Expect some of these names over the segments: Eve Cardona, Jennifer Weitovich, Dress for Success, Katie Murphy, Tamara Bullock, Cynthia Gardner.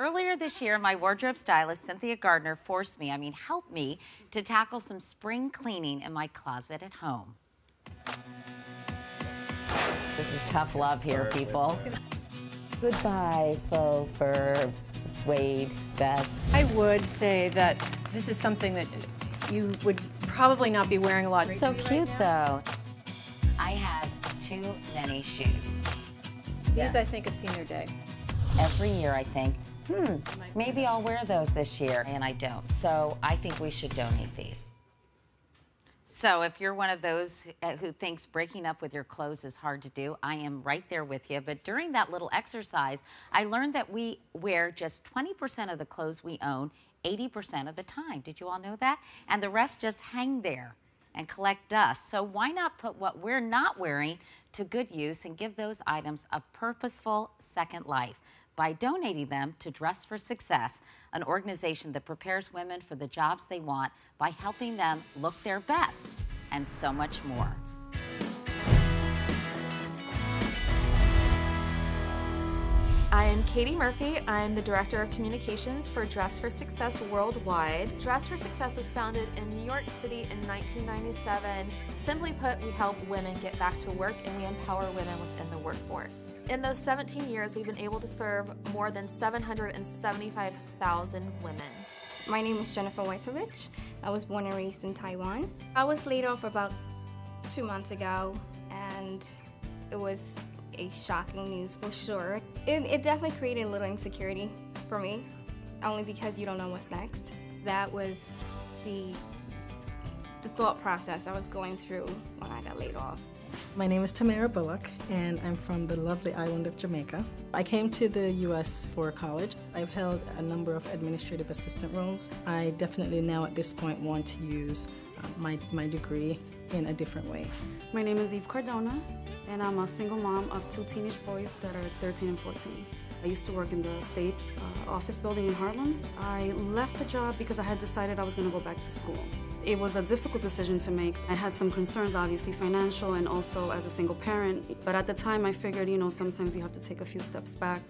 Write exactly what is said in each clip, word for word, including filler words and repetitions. Earlier this year, my wardrobe stylist, Cynthia Gardner, forced me, I mean, helped me to tackle some spring cleaning in my closet at home. This is tough love here, people. Goodbye, faux fur, suede vest. I would say that this is something that you would probably not be wearing a lot. It's so cute, though. I have too many shoes. These, I think, have seen their day. Every year, I think, hmm, maybe I'll wear those this year, and I don't. So I think we should donate these. So if you're one of those who thinks breaking up with your clothes is hard to do, I am right there with you. But during that little exercise, I learned that we wear just twenty percent of the clothes we own eighty percent of the time. Did you all know that? And the rest just hang there and collect dust. So why not put what we're not wearing to good use and give those items a purposeful second life by donating them to Dress for Success, an organization that prepares women for the jobs they want by helping them look their best, and so much more. I am Katie Murphy. I'm the Director of Communications for Dress for Success Worldwide. Dress for Success was founded in New York City in nineteen ninety-seven. Simply put, we help women get back to work and we empower women within the workforce. In those seventeen years, we've been able to serve more than seven hundred seventy-five thousand women. My name is Jennifer Weitovich. I was born and raised in Taiwan. I was laid off about two months ago, and it was a shocking news for sure. It, it definitely created a little insecurity for me, only because you don't know what's next. That was the, the thought process I was going through when I got laid off. My name is Tamara Bullock, and I'm from the lovely island of Jamaica. I came to the U S for college. I've held a number of administrative assistant roles. I definitely now at this point want to use uh, my, my degree in a different way. My name is Eve Cardona, and I'm a single mom of two teenage boys that are thirteen and fourteen. I used to work in the state uh, office building in Harlem. I left the job because I had decided I was going to go back to school. It was a difficult decision to make. I had some concerns, obviously financial and also as a single parent. But at the time I figured, you know, sometimes you have to take a few steps back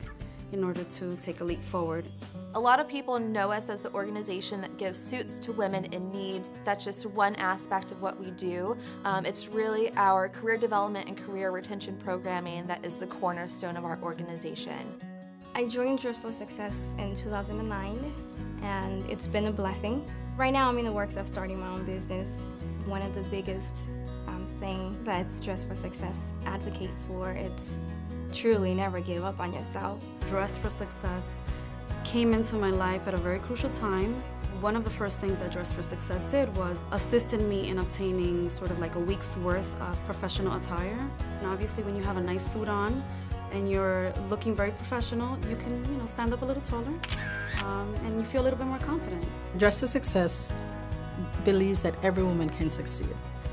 in order to take a leap forward. A lot of people know us as the organization that gives suits to women in need. That's just one aspect of what we do. Um, it's really our career development and career retention programming that is the cornerstone of our organization. I joined Dress for Success in two thousand nine, and it's been a blessing. Right now I'm in the works of starting my own business. One of the biggest um, things that Dress for Success advocate for is truly never give up on yourself. Dress for Success came into my life at a very crucial time. One of the first things that Dress for Success did was assisted me in obtaining sort of like a week's worth of professional attire. And obviously when you have a nice suit on and you're looking very professional, you can, you know, stand up a little taller um, and you feel a little bit more confident. Dress for Success believes that every woman can succeed.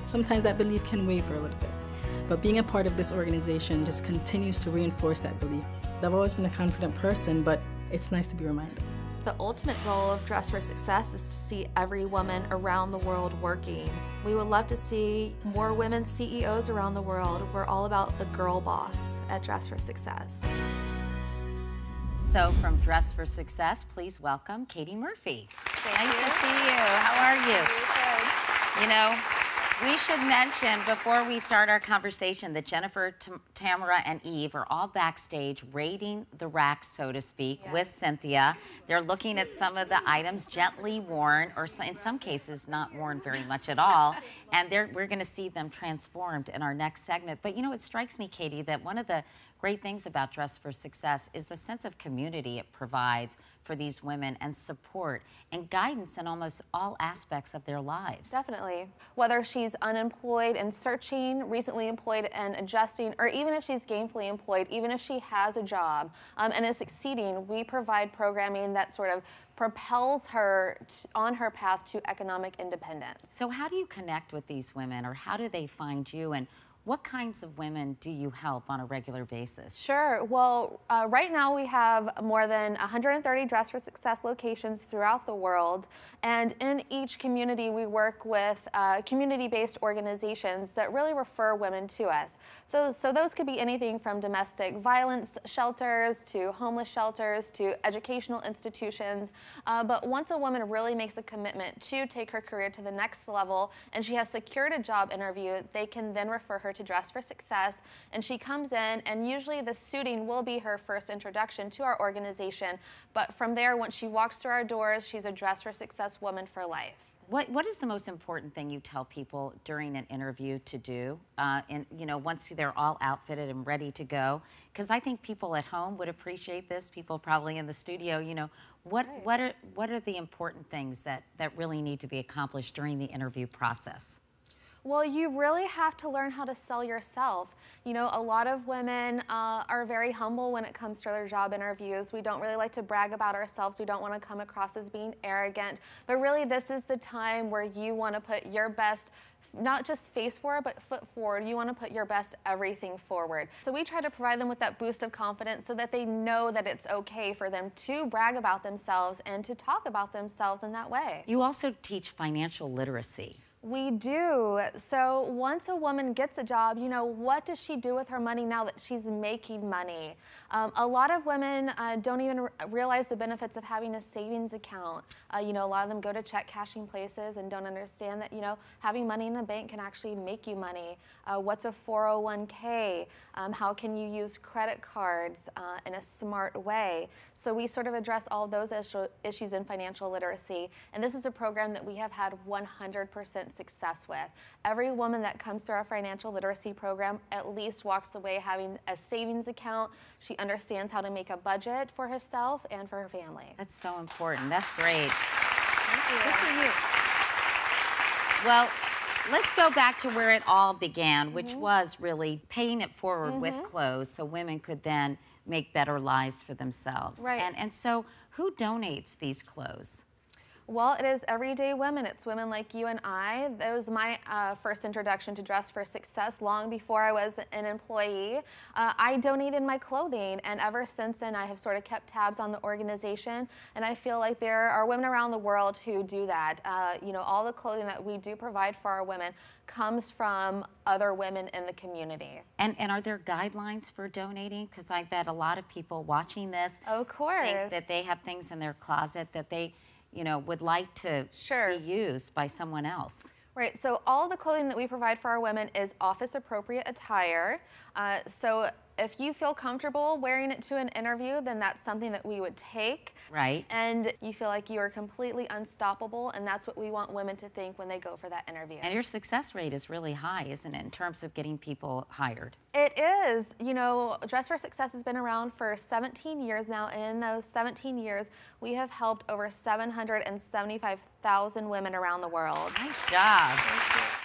Sometimes that belief can waver a little bit, but being a part of this organization just continues to reinforce that belief. I've always been a confident person, but it's nice to be reminded. The ultimate goal of Dress for Success is to see every woman around the world working. We would love to see more women C E Os around the world. We're all about the girl boss at Dress for Success. So from Dress for Success, please welcome Katie Murphy. Thank nice you. to see you. How are you? You know, we should mention before we start our conversation that Jennifer, T Tamara, and Eve are all backstage raiding the rack, so to speak, yes. with Cynthia. They're looking at some of the items gently worn, or in some cases not worn very much at all, and they're, we're going to see them transformed in our next segment. But you know, it strikes me, Katie, that one of the great things about Dress for Success is the sense of community it provides for these women, and support and guidance in almost all aspects of their lives. Definitely. Whether she's unemployed and searching, recently employed and adjusting, or even if she's gainfully employed, even if she has a job um, and is succeeding, we provide programming that sort of propels her on her path to economic independence. So how do you connect with these women, or how do they find you, and what kinds of women do you help on a regular basis? Sure. Well, uh, right now we have more than one hundred thirty Dress for Success locations throughout the world. And in each community, we work with uh, community-based organizations that really refer women to us. Those, so those could be anything from domestic violence shelters to homeless shelters to educational institutions. Uh, but once a woman really makes a commitment to take her career to the next level and she has secured a job interview, they can then refer her to Dress for Success. And she comes in, and usually the suiting will be her first introduction to our organization. But from there, once she walks through our doors, she's a Dress for Success woman for life. What, what is the most important thing you tell people during an interview to do, uh, and, you know, once they're all outfitted and ready to go? Because I think people at home would appreciate this, people probably in the studio, you know. What, right. what, are, what are the important things that, that really need to be accomplished during the interview process? Well, you really have to learn how to sell yourself. You know, a lot of women uh, are very humble when it comes to their job interviews. We don't really like to brag about ourselves. We don't want to come across as being arrogant. But really, this is the time where you want to put your best, not just face forward, but foot forward. You want to put your best everything forward. So we try to provide them with that boost of confidence so that they know that it's okay for them to brag about themselves and to talk about themselves in that way. You also teach financial literacy. We do. So once a woman gets a job, you know, what does she do with her money now that she's making money? Um, a lot of women uh, don't even r realize the benefits of having a savings account. Uh, you know, a lot of them go to check cashing places and don't understand that, you know, having money in a bank can actually make you money. Uh, what's a four oh one K? Um, how can you use credit cards uh, in a smart way? So we sort of address all those issue issues in financial literacy. And this is a program that we have had one hundred percent success with. Every woman that comes through our financial literacy program at least walks away having a savings account. She understands how to make a budget for herself and for her family. That's so important. That's great. Thank you. Good for you. Well, let's go back to where it all began, which mm-hmm. was really paying it forward mm-hmm. with clothes so women could then make better lives for themselves. Right. And, and so who donates these clothes? Well, it is everyday women. It's women like you and I. That was my uh, first introduction to Dress for Success long before I was an employee. Uh, I donated my clothing, and ever since then I have sort of kept tabs on the organization, and I feel like there are women around the world who do that. Uh, you know, all the clothing that we do provide for our women comes from other women in the community. And, and are there guidelines for donating? Because I bet a lot of people watching this of course. think that they have things in their closet that they you know, would like to sure. be used by someone else. Right, so all the clothing that we provide for our women is office-appropriate attire. Uh, so if you feel comfortable wearing it to an interview, then that's something that we would take. Right. And you feel like you are completely unstoppable, and that's what we want women to think when they go for that interview. And your success rate is really high, isn't it, in terms of getting people hired? It is. You know, Dress for Success has been around for seventeen years now, and in those seventeen years, we have helped over seven hundred seventy-five thousand women around the world. Nice job. Thank you.